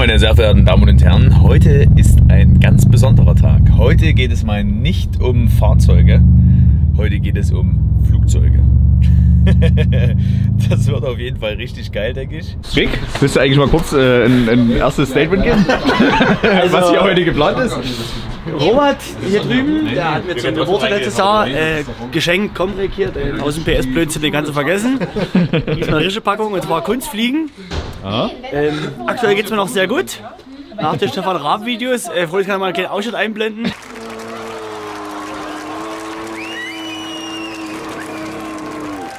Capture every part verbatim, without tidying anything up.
meine sehr verehrten Damen und Herren, heute ist ein ganz besonderer Tag. Heute geht es mal nicht um Fahrzeuge, heute geht es um Flugzeuge. Das wird auf jeden Fall richtig geil, denke ich. Rick, willst du eigentlich mal kurz äh, ein, ein erstes Statement geben, also, was hier heute geplant ist? Robert hier drüben, der hat mir zu den Worten letztes Jahr äh, geschenkt, komm Rick hier, den tausend P S Blödsinn, den ganzen vergessen. Diesmal eine richtige Packung, und zwar Kunstfliegen. Ah. Ähm, aktuell geht es mir noch sehr gut. Nach den Stefan-Raab-Videos, äh, Frohlix kann mal einen kleinen Ausschnitt einblenden.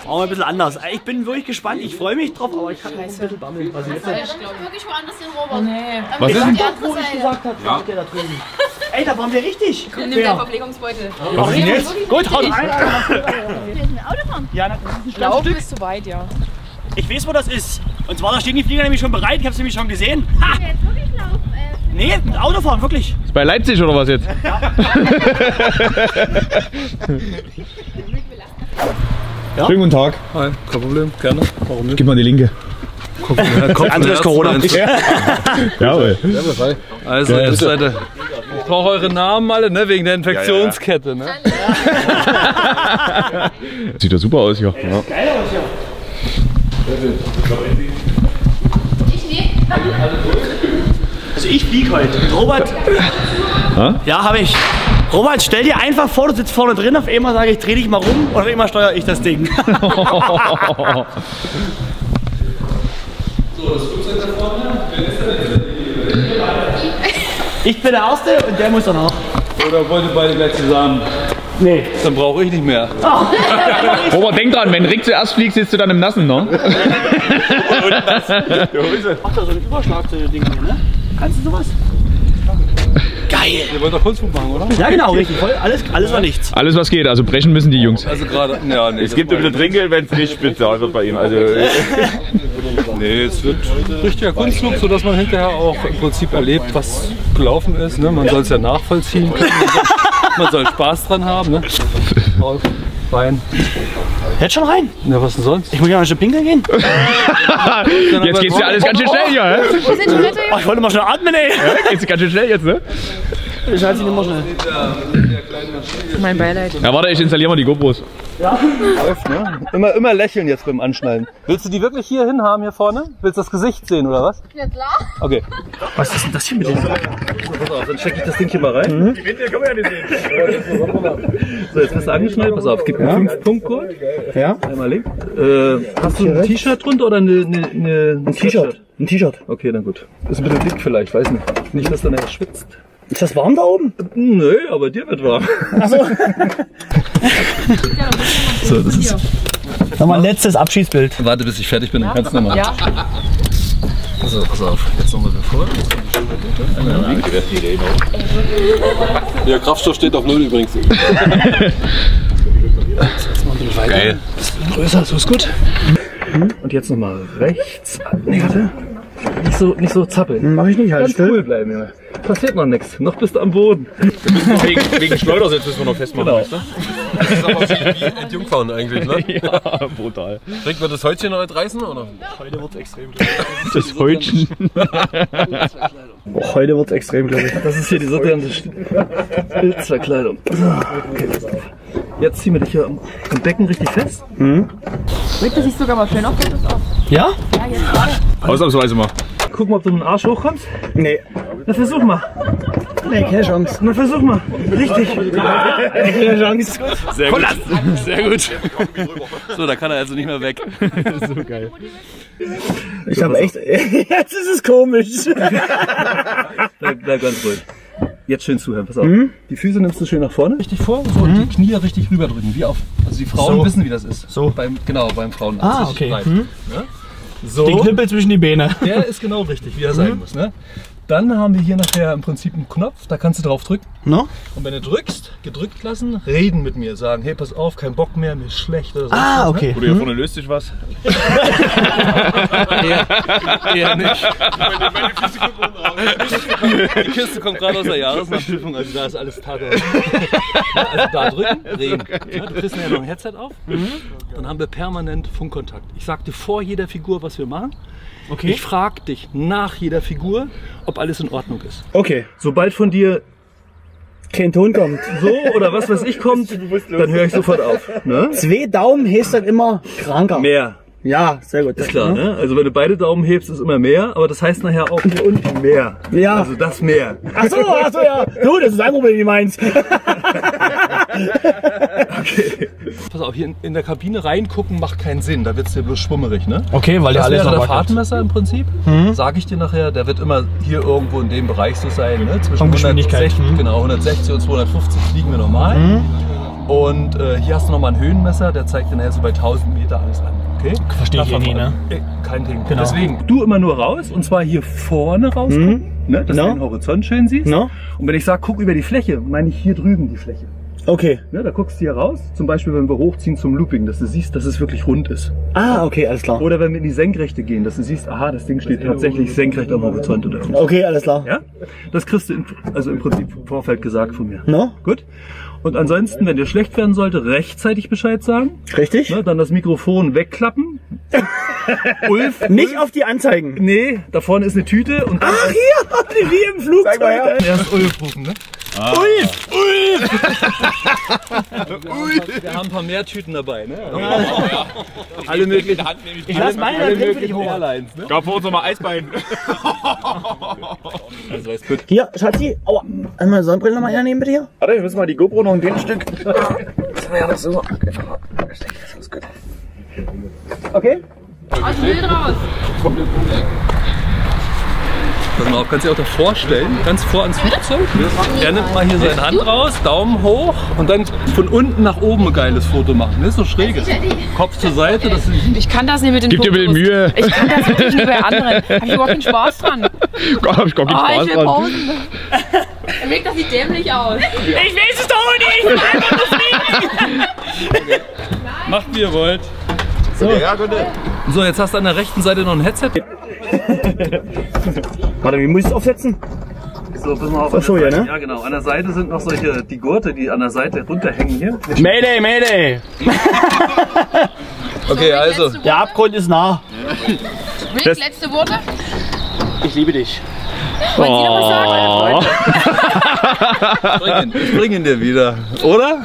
Auch ein bisschen anders. Ich bin wirklich gespannt, ich freue mich drauf, aber ich habe ein bisschen Bammel. Was ist das? Ich glaube wirklich woanders hin, Robert. Nee. Was ich ist denn das, wo ich gesagt habe? Ja. Der da drüben. Ey, da waren wir richtig. Komm, nimm deinen Verpflegungsbeutel. Was ist denn jetzt? Gut, haut rein. Wir sind im Auto fahren. Ja, das ist ein Stück. Du bist zu weit, ja. Ich weiß, wo das ist. Und zwar, da stehen die Flieger nämlich schon bereit. Ich habe sie nämlich schon gesehen. Ha! Wir jetzt wirklich laufen, ey. Nee, mit Auto fahren, wirklich. Ist bei Leipzig oder was jetzt? Ja. Ja? Schönen guten Tag. Hi, kein Problem, gerne. Warum nicht? Gib mal die linke. Kopf, äh, Kopf anderes Corona. Jawohl. Also, ja, jetzt, Leute, ich brauche eure Namen alle, ne, wegen der Infektionskette. Ne? Ja. Sieht doch super aus hier. Ey, das ist geil aus hier. Ich flieg. Also ich flieg heute. Robert. Ha? Ja, habe ich. Robert, stell dir einfach vor, du sitzt vorne drin, auf einmal sage ich, dreh dich mal rum und auf einmal steuere ich das Ding. So, das Flugzeug da vorne, wer ist denn? Ich bin der Erste und der muss danach. Oder wollt ihr beide gleich zusammen? Nee. Dann brauche ich nicht mehr. Oh. Robert, denk dran, wenn Rick zuerst fliegt, sitzt du dann im Nassen, ne? Und das. Ach, da so ein Überschlag-Ding hier, ne? Kannst du sowas? Geil! Ihr wollt doch Kunstflug machen, oder? Ja, genau, richtig. Voll, alles, alles war nichts. Alles, was geht. Also brechen müssen die Jungs. Also gerade, ja, nee, es gibt wieder Trinkgeld, wenn es nicht bezahlt wird bei ihm. Also, nee, es wird richtiger Kunstflug, sodass man hinterher auch im Prinzip erlebt, was gelaufen ist. Ne? Man soll es ja nachvollziehen können. Man soll Spaß dran haben. Ne? Auf, rein. Jetzt schon rein? Na, was denn sonst? Ich muss ja noch ein Stück pinkeln gehen. Jetzt geht's ja alles ganz schön schnell hier, ne? Oh, ich wollte mal schnell atmen, ey. Ja, geht's ganz schön schnell jetzt, ne? Ich halte sie nicht mal schnell. Mein Beileid. Ja, warte, ich installiere mal die GoPros. Ja. Läuft, ne? Immer, immer lächeln jetzt beim Anschnallen. Willst du die wirklich hier hin haben, hier vorne? Willst du das Gesicht sehen, oder was? Ja, klar. Okay. Was ist denn das hier mit dem? Pass auf, dann stecke ich das Ding hier mal rein. Mhm. Die Winde können wir ja nicht sehen. So, jetzt bist du angeschnallt. Pass auf, gib mir einen fünf Punkt Code. Ja. Einmal links. Äh, hast du ein T-Shirt drunter oder eine, eine, eine, ein T-Shirt? Ein T-Shirt. Okay, dann gut. Ist ein bisschen dick vielleicht, weiß nicht. Nicht, dass dann er schwitzt. Ist das warm da oben? Nö, aber dir wird warm. Also. So, das ist. Nochmal letztes Abschießbild. Warte, bis ich fertig bin, dann kannst du nochmal. Ja. So, pass auf, jetzt nochmal bevor. Der Kraftstoff steht auf null übrigens. Jetzt erstmal ein bisschen weiter. Geil. Bisschen größer, so ist gut. Und jetzt nochmal rechts. Nee, warte. Nicht so, nicht so zappeln. Mach ich nicht, halt. Ganz cool bleiben, Junge. Passiert noch nichts. Noch bist du am Boden. Wegen, wegen Schleudersitz müssen wir noch festmachen, genau. Weißt du? Das ist aber wie Entjungfern eigentlich, ne? Ja, brutal. Rick, wird das Häutchen noch nicht reißen, oder? Heute wird's extrem, glaube ich. Das Häutchen. Oh, heute wird's extrem, glaube ich. Das ist hier die sogenannte Pilzverkleidung. Okay, jetzt ziehen wir dich hier am Becken richtig fest. Mhm. Rick, das sieht sogar mal schön aus. Ja? Ja, jetzt. Ausnahmsweise mal. Gucken, ob du mit dem Arsch hochkommst? Nee. Na, versuch mal. Nee, keine Chance. Na, versuch mal. Richtig. Keine Chance. Sehr gut. Sehr gut. So, da kann er also nicht mehr weg. So geil. Ich hab echt... Jetzt ist es komisch. Bleib, bleib ganz ruhig. Jetzt schön zuhören, pass auf. Mhm. Die Füße nimmst du schön nach vorne. Richtig vor, so, mhm. Und die Knie richtig rüber drücken. Wie auf... Also die Frauen so wissen, wie das ist. So. Beim, genau, beim Frauenarzt. Ah, okay. Mhm. Ja? So. Den Knüppel zwischen die Beine. Der ist genau richtig, wie er sein mhm. muss. Ne? Dann haben wir hier nachher im Prinzip einen Knopf, da kannst du drauf drücken. No? Und wenn du drückst, gedrückt lassen, reden mit mir, sagen, hey, pass auf, kein Bock mehr, mir ist schlecht oder so. Ah, okay. Ne? Oder hier hm? vorne löst sich was. Eher, eher nicht. Meine, meine Füße gucken auf. Die Kiste kommt gerade aus der Jahresabprüfung, also da ist alles Tato. Also da drücken, reden. Ja, du kriegst ja noch ein Headset auf, mhm. Dann haben wir permanent Funkkontakt. Ich sag dir vor jeder Figur, was wir machen. Okay. Ich frage dich nach jeder Figur, ob alles in Ordnung ist. Okay. Sobald von dir kein Ton kommt, so oder was weiß ich kommt, dann höre ich sofort auf. Ne? Zwei Daumen hebst dann immer kranker. Mehr. Ja, sehr gut. Ist klar, ne? Also wenn du beide Daumen hebst, ist immer mehr, aber das heißt nachher auch hier unten mehr. Ja. Also das mehr. Ach so, ach so, ja. Du, das ist ein Problem, wie meinst. Okay. Pass auf, hier in, in der Kabine reingucken macht keinen Sinn, da wird es dir bloß schwummerig, ne? Okay, weil das alles noch der Fahrtenmesser im Prinzip, mhm. Sage ich dir nachher, der wird immer hier irgendwo in dem Bereich so sein, ne? Zwischen hundertsechzig, mhm. Genau, hundertsechzig und zweihundertfünfzig liegen wir normal. Mhm. Und äh, hier hast du nochmal ein Höhenmesser, der zeigt dir nachher so bei tausend Meter alles an. Okay? Verstehe ich nie, ne? Äh, kein Ding. Genau. Deswegen, du immer nur raus und zwar hier vorne raus, mhm. Ne? Dass no. du den Horizont schön siehst. No. Und wenn ich sage, guck über die Fläche, meine ich hier drüben die Fläche. Okay. Ja, da guckst du hier raus, zum Beispiel wenn wir hochziehen zum Looping, dass du siehst, dass es wirklich rund ist. Ah, okay, alles klar. Oder wenn wir in die Senkrechte gehen, dass du siehst, aha, das Ding steht tatsächlich senkrecht am Horizont oder irgendwas. Okay, alles klar. Ja? Das kriegst du im, also im Prinzip im Vorfeld gesagt von mir. No? Gut. Und ansonsten, wenn dir schlecht werden sollte, rechtzeitig Bescheid sagen. Richtig. Ne, dann das Mikrofon wegklappen. Ulf. Nicht Ulf. Auf die Anzeigen. Nee, da vorne ist eine Tüte. Und dann ach, hier, wie im Flugzeug. Mal erst Ulf rufen, ne? Ah. Ulf! Ulf! Wir, Ulf. Wir haben ein paar mehr Tüten dabei, ne? Ja. Ja. Ja. Ich alle möglichen. Ich lasse meine drin für die Airlines, ne? Gab vor uns nochmal Eisbein. Also, ist gut. Hier, Schatzi. Aua. Einmal Sonnenbrille nochmal hernehmen, bitte hier. Warte, wir müssen mal die GoPro noch ein dünnes Stück. Das war ja noch so. Okay. Okay? Aus dem Bild raus! Pass mal auf, kannst du dir auch davor stellen, ganz vor ans Flugzeug. Er nimmt mal hier seine Hand raus, Daumen hoch und dann von unten nach oben ein geiles Foto machen. Das ist so schräg. Kopf zur Seite. Das ich kann das nicht mit den Fotos. Gib dir bitte Mühe. Ich kann das wirklich nur bei anderen. Hab ich überhaupt keinen Spaß dran? Hab ich gar keinen Spaß dran. Oh, er wirkt doch wie dämlich aus. Ich will es doch nicht! Ich will einfach nur fliegen! Macht wie ihr wollt. So. So, jetzt hast du an der rechten Seite noch ein Headset. Warte, wie muss ich es aufsetzen? So, pass mal auf. Ach so, ja, ne? Ja, genau. An der Seite sind noch solche, die Gurte, die an der Seite runterhängen hier. Mayday, Mayday! Okay, also. Der Abgrund ist nah. Rick, letzte Worte? Ich liebe dich. Wollt ihr noch was sagen? Ich bring ihn dir wieder, oder?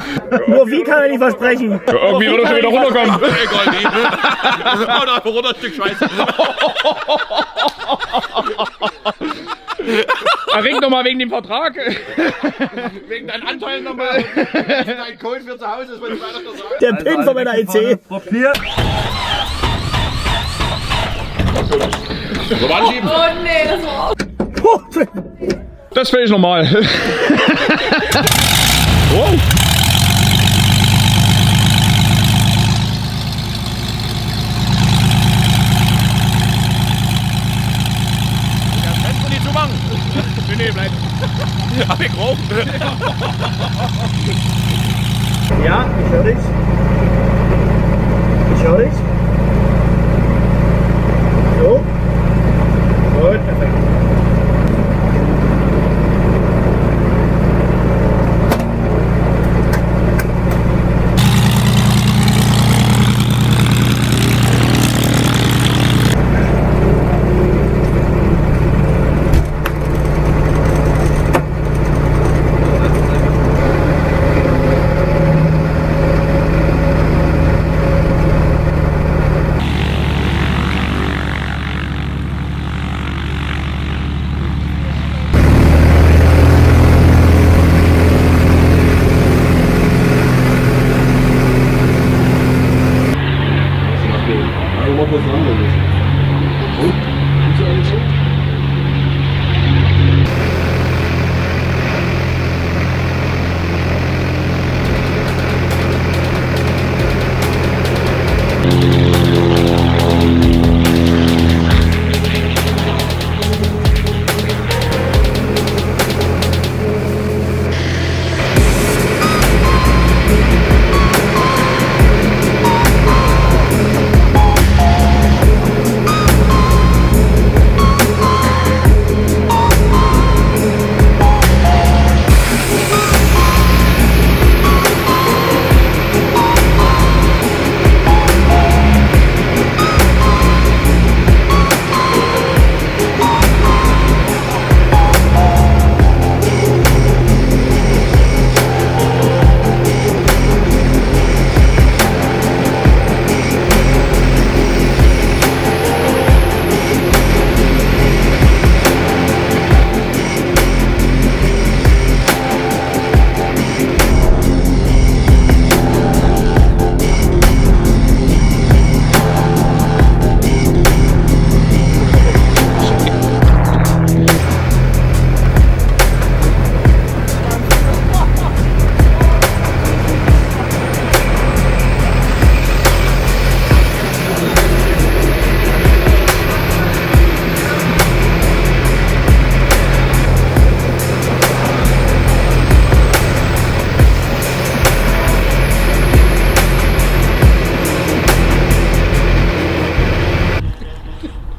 Nur wie kann er nicht versprechen? Ja, irgendwie wird er schon wieder runterkommen. Egal, nee. Oh, da einfach runter ein Stück Scheiße. Ring doch mal wegen dem Vertrag. Wegen deinen Anteilen nochmal. Dein Code für zu Hause ist, wenn ich weiter so sage. Der Pin von meiner I C. Papier. So, anschieben. Oh nee, das war's. Das will ich nochmal. Oh. Nee, nee, bleib. Hab ich geraucht. Ja, ich höre dich. Ich höre dich. So. Gut, perfekt.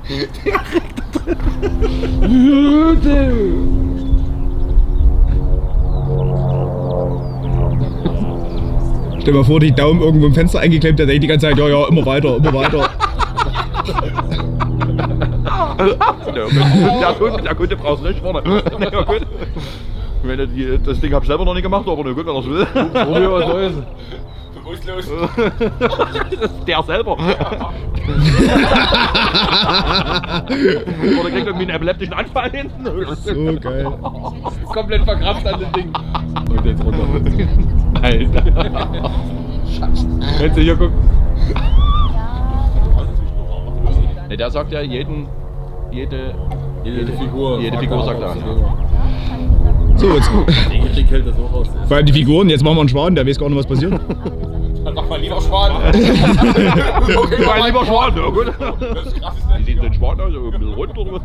Stell dir mal vor, die Daumen irgendwo im Fenster eingeklemmt, der denkt die ganze Zeit, ja, ja, immer weiter, immer weiter. Der Kunde, der Kunde braucht nicht vorne. Ja, gut. Wenn die, das Ding habe ich selber noch nicht gemacht, aber na gut, wenn er es will. Oh, ja, so ist es. Bewusstlos. Der selber. Oder kriegt irgendwie einen epileptischen Anfall hinten. So geil. Komplett verkrampft an dem Ding. Und jetzt runter. Alter. Scheiße. Wenn sie hier gucken. Ne, der sagt ja jeden, jede, jede, jede Figur. Jede Figur sagt er. So, jetzt. Weil die Figuren, jetzt machen wir einen Schwan, der weiß gar nicht, was passiert. Dann mach mal lieber Schwan. Okay, mal lieber Schwan, ja gut. Wie sieht denn Schwan aus? Ein bisschen rund oder was?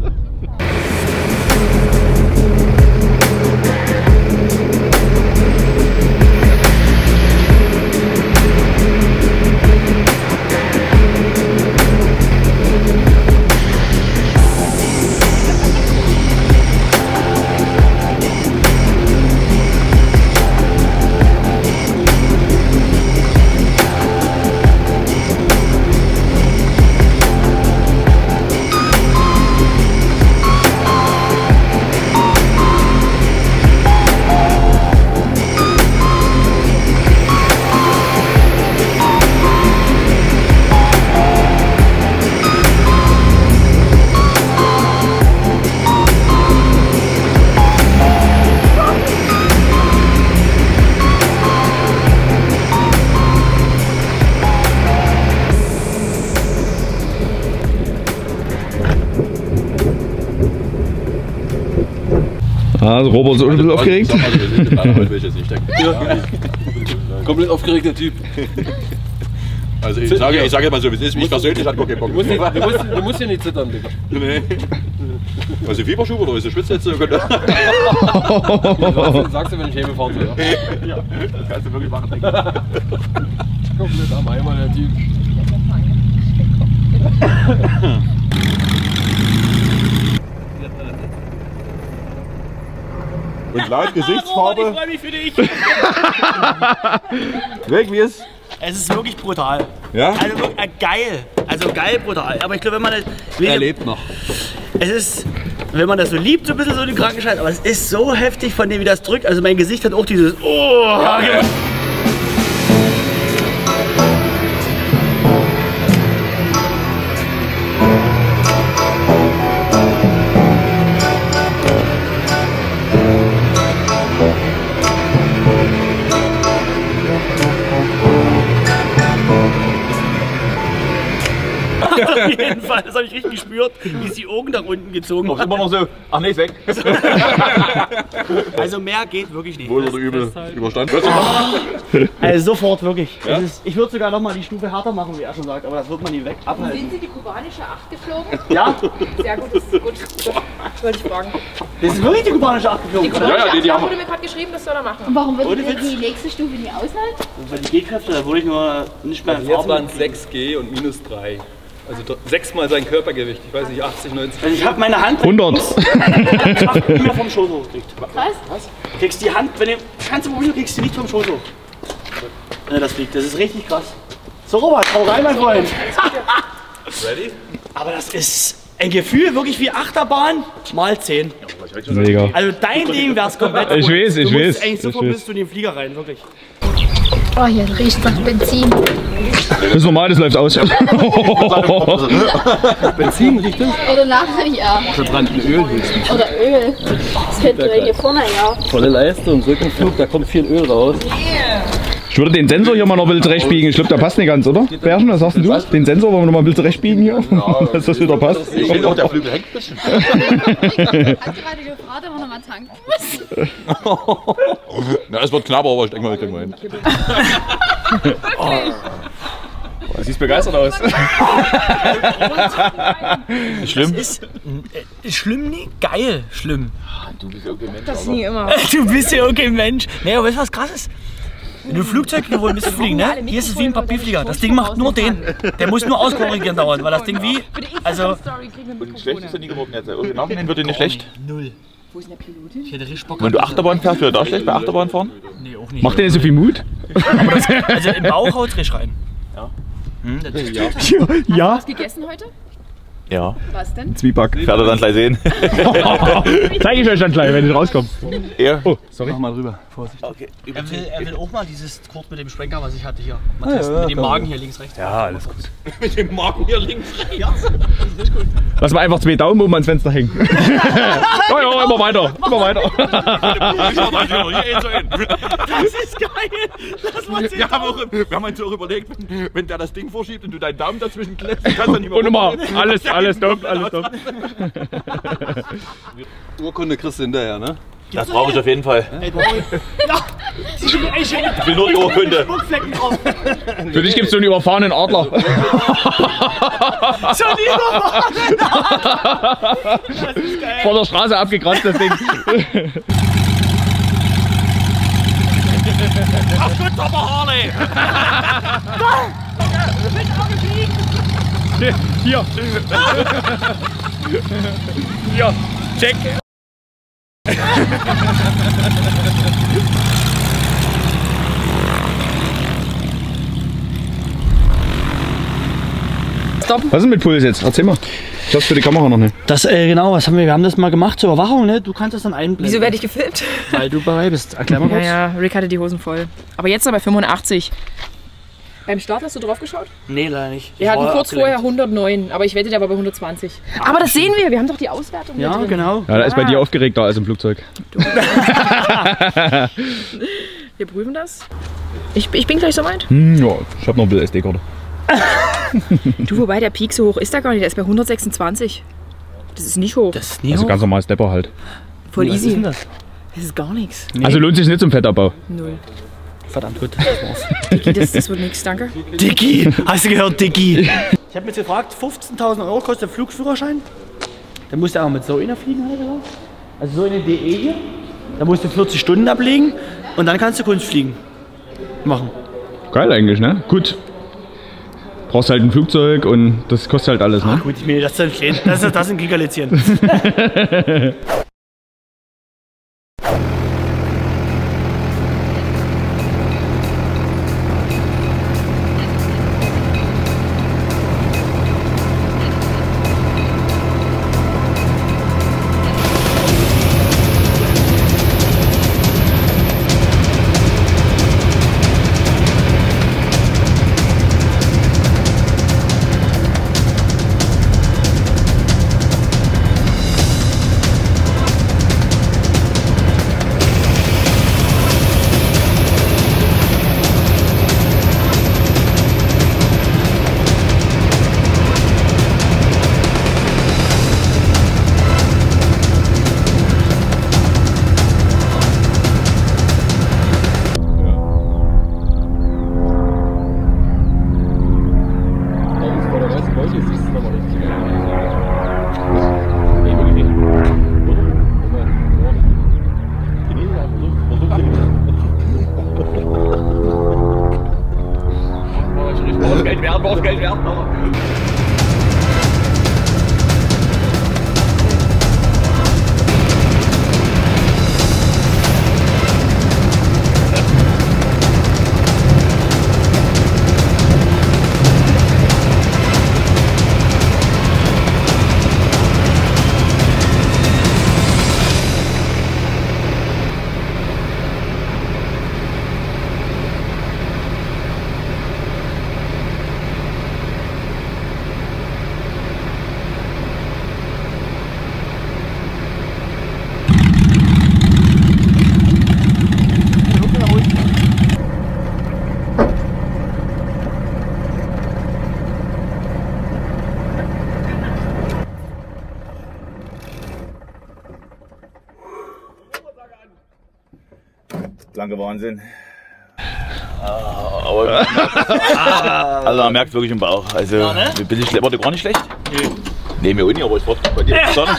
Also Robert ist ein bisschen aufgeregt. Komplett aufgeregter Typ. Also ich sage ich sage mal so, wie es ist. Mich persönlich hat gar keinen Bock. Du musst, du, musst, du musst ja nicht zittern, Digga. Nee. Hast du Fieberschub oder ist der Schwitz jetzt? Sagst du, wenn ich Hebefahrt bin? Ja, das kannst du wirklich machen, Digga. Komplett am Eimer, der Typ. Und laut Gesichtsfarbe. Robert, ich freue mich für dich. Rick, wie ist? Es ist wirklich brutal. Ja? Also wirklich äh, geil. Also geil brutal. Aber ich glaube, wenn man das. Er lebt noch. Es ist, wenn man das so liebt, so ein bisschen so den Krankenschein. Aber es ist so heftig von dem, wie das drückt. Also mein Gesicht hat auch dieses. Oh! Ja, ja. Auf jeden Fall, das habe ich richtig gespürt, wie es die Augen nach unten gezogen hat. Immer noch so, ach nee, ist weg. Also mehr geht wirklich nicht. Wohl oder übel, überstanden. Also sofort wirklich. Ja? Ist, ich würde sogar nochmal die Stufe härter machen, wie er schon sagt, aber das wird man nie weg abhalten. Sind Sie die kubanische acht geflogen? Ja. Sehr gut, das ist gut. Das wollte ich fragen. Das ist wirklich die kubanische acht geflogen? Die kubanische ja, ja, die, die acht haben wurde mir gerade geschrieben, das soll er machen. Und warum würden wir die nächste Stufe nie aushalten? Weil die G-Kräfte, da wurde ich nur nicht mehr. Jetzt waren es sechs G und minus drei. Also sechsmal sein Körpergewicht, ich weiß nicht, achtzig, neunzig. Also ich habe meine Hand. hundert. Ich hab immer vom Schoß hochgekriegt. Was? Was? Du kriegst die Hand, wenn du. Das ganze Problem kriegst du nicht vom Schoß hoch. Wenn du das liegt, das ist richtig krass. So, Robert, hau rein, mein Freund. Ready? Aber das ist ein Gefühl wirklich wie Achterbahn mal zehn. Mega. Also dein Ding wär's komplett. Ich weiß, ich weiß. Du musst eigentlich sofort bist du in den Flieger rein, wirklich. Oh, hier riecht nach Benzin. Das ist normal, das läuft aus. Benzin riecht das? Oder nach, ja. Verbrannten Öl höchstens. Oder Öl. Das fällt hier vorne, ja. Volle Leistung, Rückenflug, da kommt viel Öl raus. Yeah. Ich würde den Sensor hier mal noch ein bisschen zurechtbiegen. Ich glaube, der passt nicht ganz, oder? Bergen, was sagst du? Den Sensor wollen wir noch mal ein bisschen zurechtbiegen hier, ja, dass das wieder passt. Ich finde auch, der Flügel hängt ein bisschen. Ich habe gerade gefragt, ob wir noch mal tanken müssen. Na, es wird knapper, aber ich denke mal, ich denke mal hin. Oh. Du siehst begeistert aus. Schlimm? Das ist, äh, schlimm nie? Geil, schlimm. Du bist ja okay Mensch. Das nie immer. Du bist ja okay Mensch. Naja, weißt du, was krass ist? Wenn du Flugzeug gewollt bist zu fliegen, ne? Hier ist es wie ein Papierflieger. Das Ding macht nur den. Der muss nur auskorrigieren dauern, weil das Ding wie. Also. Und schlecht ist ja die Geruchnette. Und genau wird dir nicht schlecht. Null. Wo ist denn der Pilotin? Ich hätte richtig Bock. Wenn du Achterbahn fährst, wird da schlecht bei Achterbahn fahren? Nee, auch nicht. Macht dir nicht so viel Mut? Also im Bauch haut richtig rein. Ja. Hm, das ist ja. Hast du was gegessen heute? Ja. Was denn? Zwieback. Ich werde dann gleich sehen. Zeige ich euch dann gleich, wenn ich rauskomme. Ja. Oh, sorry. Mach mal rüber. Vorsicht. Okay. Er, will, er will auch mal dieses Kurt mit dem Schwenker, was ich hatte hier. Mal testen. Ja, ja, mit dem Magen hier links, rechts. Ja, alles gut. Mit dem Magen hier links, rechts. Ja, das ist richtig gut. Lass mal einfach zwei Daumen oben ans Fenster hängen. Ja, ja, immer weiter. Immer weiter. Das ist geil. Das war wir, haben auch, wir haben uns auch überlegt, wenn, wenn der das Ding vorschiebt und du deinen Daumen dazwischen klemmst, kannst du dann nicht mehr. Und immer. Alles, alles top, alles top. Urkunde kriegst du hinterher, ne? Das brauche ich auf jeden Fall. Ich will nur die Urkunde. Für dich gibt es so einen überfahrenen Adler. Schon überfahrenen Adler! Das ist geil. Vor der Straße abgekratzt, das Ding. Ach gut, aber Harley! Mit Augen fliegen! Hier! Hier! Check! Stoppen. Was ist denn mit Puls jetzt? Erzähl mal. Ich hab's für die Kamera noch nicht. Das, äh, genau, was haben wir, wir haben das mal gemacht zur Überwachung, ne? Du kannst das dann einblenden. Wieso werde ich gefilmt? Weil du bereit bist. Erklär mal kurz. Ja, ja, Rick hatte die Hosen voll. Aber jetzt aber fünfundachtzig. Beim Start hast du drauf geschaut? Nee, leider nicht. Wir hatten kurz vorher hundertneun, aber ich wette, der war bei hundertzwanzig. Ach, aber das stimmt. Sehen wir, wir haben doch die Auswertung. Ja, drin. Genau. Ja, da ist ah. bei dir aufgeregter als im Flugzeug. Wir prüfen das. Ich, ich bin gleich soweit. Hm, ja, ich hab noch ein bisschen S D-Karte. Du, wobei der Peak so hoch ist da gar nicht, der ist bei hundertsechsundzwanzig. Das ist nicht hoch. Das ist nie also hoch. Ganz normal Stepper halt. Voll easy. Was ist denn das? Das ist gar nichts. Nee. Also lohnt sich nicht zum Fettabbau? Null. Verdammt gut, das war's. Dicky, das, das wird nichts, danke. Dicky, hast du gehört, Dicky? Ich habe mich gefragt, fünfzehntausend Euro kostet der Flugführerschein. Da musst du auch mit so einer fliegen, halt, oder? Also so eine D E hier. Da musst du vierzig Stunden ablegen und dann kannst du Kunstfliegen machen. Geil eigentlich, ne? Gut. Brauchst halt ein Flugzeug und das kostet halt alles, ne? Ach gut, ich meine, das ist ein, das ist, das ist ein Giga-Lätzchen. Lange Wahnsinn. Ah, aber ah, also man merkt wirklich im Bauch. Also, ja, ne? Bin ich gar nicht schlecht. Nee. Nee, mir auch nicht, aber ich wollte bei dir in die Sonne.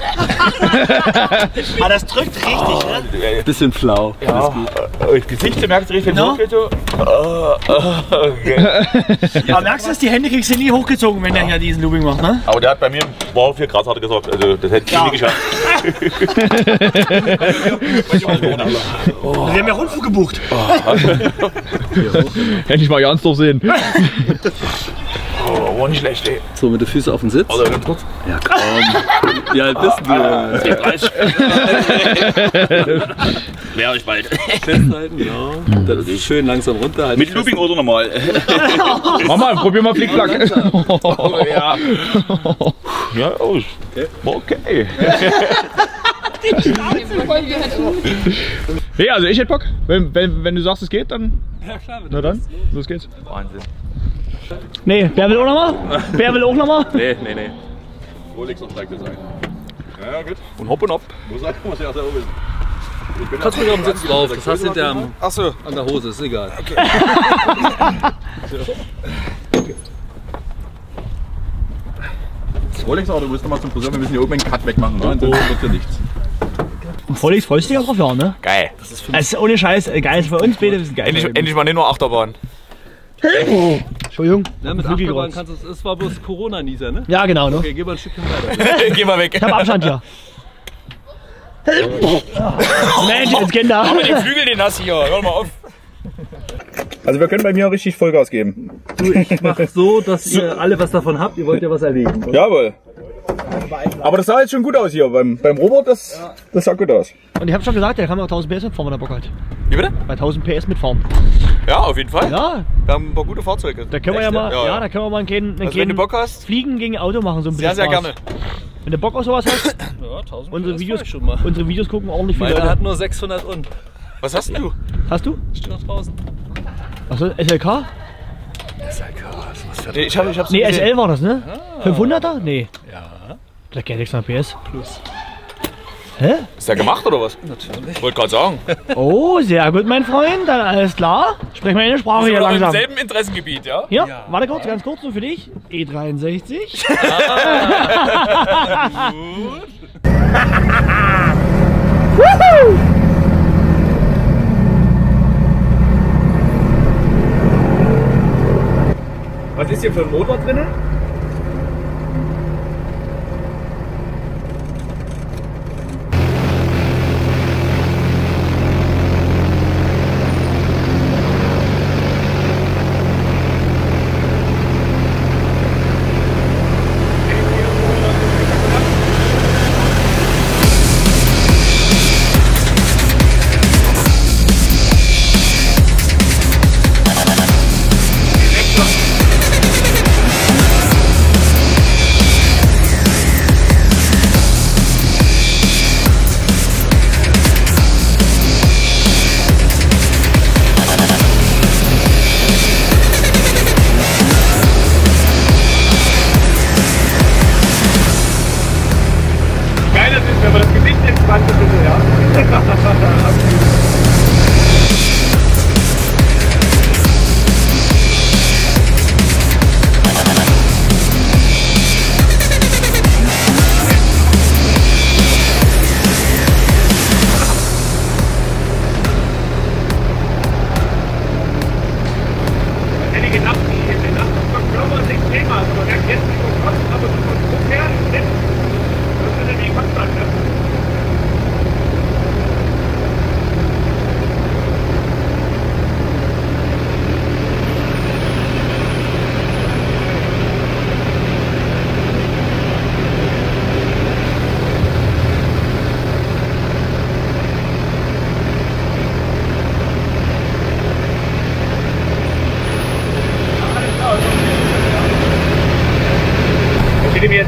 Aber das drückt richtig, ne? Oh, bisschen flau. Ja. Alles gut. Gesichter merkst du richtig, wenn no? du oh, oh, okay. Aber merkst du, dass die Hände kriegst du nie hochgezogen, wenn ja. der hier diesen Looping macht, ne? Aber der hat bei mir wow, viel krass, hat er gesagt. Also das hätte ich ja. nie geschafft. Oh. Wir haben ja Rundflug gebucht. Oh. Hätte ich mal Jansdorf sehen. Oh, war nicht schlecht, ey. So, mit den Füßen auf den Sitz. Oder ganz kurz. Ja, komm. Ja, das bist du. Wäre euch bald. Festhalten, ja. Dann ist es schön langsam runter. Halt mit Looping oder normal? Mach mal, probier mal Flickflack. Ja. Ja, okay. Okay. Nee, also ich hätte Bock. Wenn, wenn, wenn du sagst, es geht, dann. Ja, klar. Na dann, los geht's. Wahnsinn. Nee, wer will auch nochmal? Wer will auch nochmal? Nee, nee, nee. Frohlix noch steigt das ein. Ja, gut. Und hopp und hopp. Muss sagen, muss ja auch selber wissen. Kannst du mir auf den Sitz drauf, das hast du hinter am, so. an der Hose, ist egal. Okay. Okay. Frohlix auch, du musst nochmal zum Friseur, wir müssen hier oben einen Cut wegmachen, ne? Und so wird ja nichts. Und Frohlix freust du dich auch drauf, ja, ne? Geil. Das ist, das ist ohne Scheiß, geil ist für uns beide, das ist geil. Endlich, endlich mal nicht nur Achterbahn. Oh. Entschuldigung. Ja, mit Achterbahn kannst du, es war bloß Corona-Nieser, ne? Ja, genau, ne? Okay, geh mal ein Stückchen weiter. Geh mal weg. Ich hab Abstand hier. Mensch, jetzt geht da. Mach mal den Flügel, den hast du hier. Hör mal auf. Also wir können bei mir richtig Vollgas geben. Du, ich mach so, dass ihr alle was davon habt. Ihr wollt ja was erleben. Oder? Jawohl. Aber das sah jetzt schon gut aus hier. Beim, beim Robot, das, ja. das sah gut aus. Und ich hab schon gesagt, der kann auch tausend P S mitfahren, wenn er Bock hat. Wie bitte? Bei tausend P S mitfahren. Ja, auf jeden Fall. Ja. Wir haben ein paar gute Fahrzeuge. Da können wir ja mal, ja, ja. da können wir mal einen kleinen, einen also kleinen wenn du Bock hast, Fliegen gegen Auto machen, so ein bisschen. Sehr, sehr gerne. Wenn du Bock auf sowas hast, ja, unsere, Videos, schon mal. unsere Videos gucken ordentlich viel. Meiner hat nur sechshundert und. Was hast denn du? Hast du? Ich stehe noch draußen. Achso, S L K? S L K, das muss ja nee, ich hab, ich hab's nee, S L war das, ne? Ah. fünfhunderter? Nee. Ja. Vielleicht geht sechshundert P S. Plus. Hä? Ist der gemacht oder was? Natürlich. Wollte gerade sagen. Oh, sehr gut, mein Freund. Dann alles klar. Sprechen wir in der Sprache hier langsam. Im selben Interessengebiet, ja? Ja, ja. Warte kurz, ganz kurz nur für dich. E dreiundsechzig. Ah. Gut. Woohoo! Was ist hier für ein Motor drinnen?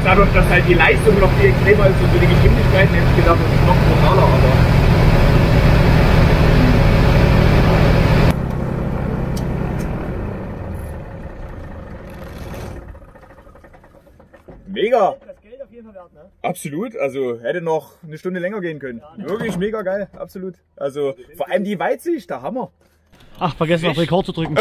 Dadurch, dass halt die Leistung noch viel extremer ist und so die Geschwindigkeit, hätte ich gedacht, das ist noch brutaler, aber... Mega! Das Geld auf jeden Fall wert, ne? Absolut, also hätte noch eine Stunde länger gehen können. Ja, ne? Wirklich mega geil, absolut. Also vor allem die Weitsicht, der Hammer. Ach, vergessen auf Rekord zu drücken.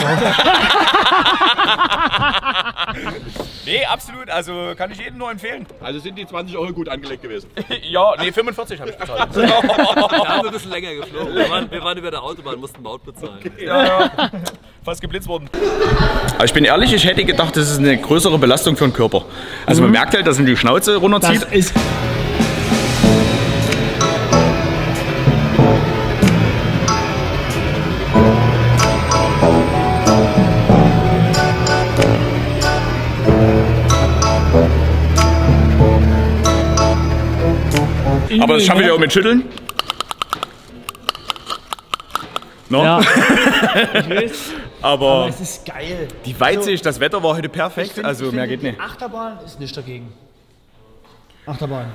Nee, absolut. Also kann ich jedem nur empfehlen. Also sind die zwanzig Euro gut angelegt gewesen? Ja, nee, fünfundvierzig habe ich bezahlt. Da haben wir ein bisschen länger geflogen. Wir waren, wir waren über der Autobahn, mussten Maut bezahlen. Okay. Ja, ja. Fast geblitzt worden. Aber ich bin ehrlich, ich hätte gedacht, das ist eine größere Belastung für den Körper. Also mhm. man merkt halt, dass man die Schnauze runterzieht. Das ist aber das schaffe ich auch mit Schütteln. No? Ja, ich weiß. Aber, aber es ist geil. Die Weitsicht, das Wetter war heute perfekt, find, also mehr geht nicht. Achterbahn ist nicht dagegen. Achterbahn.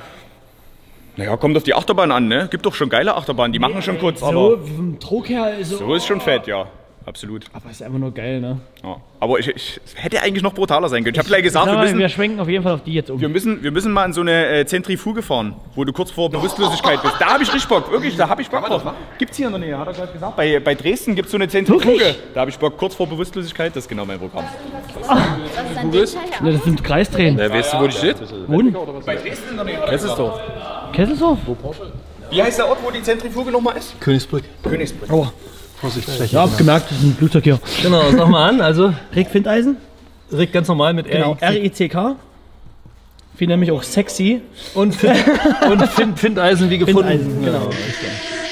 Naja, kommt auf die Achterbahn an, ne? Gibt doch schon geile Achterbahnen, die nee, machen schon ey, kurz, so, aber... vom Druck her ist so... So ist schon fett, ja. Absolut. Aber ist einfach nur geil, ne? Ja. Aber ich, ich hätte eigentlich noch brutaler sein können. Ich habe gleich gesagt, wir, mal, müssen, wir schwenken auf jeden Fall auf die jetzt um. Wir müssen, wir müssen mal in so eine äh, Zentrifuge fahren, wo du kurz vor oh. Bewusstlosigkeit bist. Da habe ich richtig Bock, wirklich, da habe ich Bock drauf. Gibt's hier in der Nähe, hat er gerade gesagt. Bei, bei Dresden gibt es so eine Zentrifuge. Wirklich? Da habe ich Bock, kurz vor Bewusstlosigkeit, das ist genau mein Programm. Ah. Das, ja, das sind Kreisdrehen. Ja, weißt du, wo die steht? Wo? Bei Dresden in der Nähe. Kesselsdorf. Kesselsdorf? Wo Porsche? Wie heißt der Ort, wo die Zentrifuge nochmal ist? Königsbrück. Königsbrück. Oh. Vorsicht, ich habe gemerkt, das ist ein Blutverkehr. Genau, das nochmal an. Also Rick Findeisen. Rick ganz normal mit R I C K. Viel nämlich auch sexy. Und, fin und fin Findeisen wie gefunden. Findeisen, genau. Ja.